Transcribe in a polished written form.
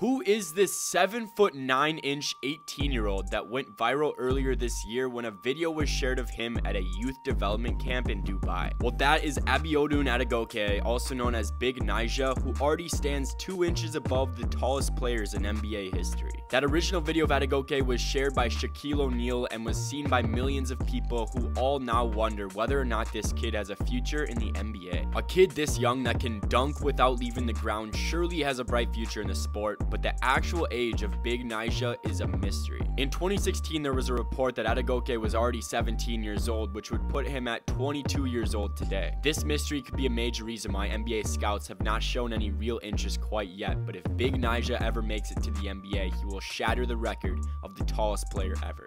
Who is this 7'9" 18-year-old that went viral earlier this year when a video was shared of him at a youth development camp in Dubai? Well, that is Abiodun Adegoke, also known as Big Naija, who already stands 2 inches above the tallest players in NBA history. That original video of Adegoke was shared by Shaquille O'Neal and was seen by millions of people who all now wonder whether or not this kid has a future in the NBA. A kid this young that can dunk without leaving the ground surely has a bright future in the sport, but the actual age of Big Naija is a mystery. In 2016, there was a report that Adegoke was already 17 years old, which would put him at 22 years old today. This mystery could be a major reason why NBA scouts have not shown any real interest quite yet, but if Big Naija ever makes it to the NBA, he will shatter the record of the tallest player ever.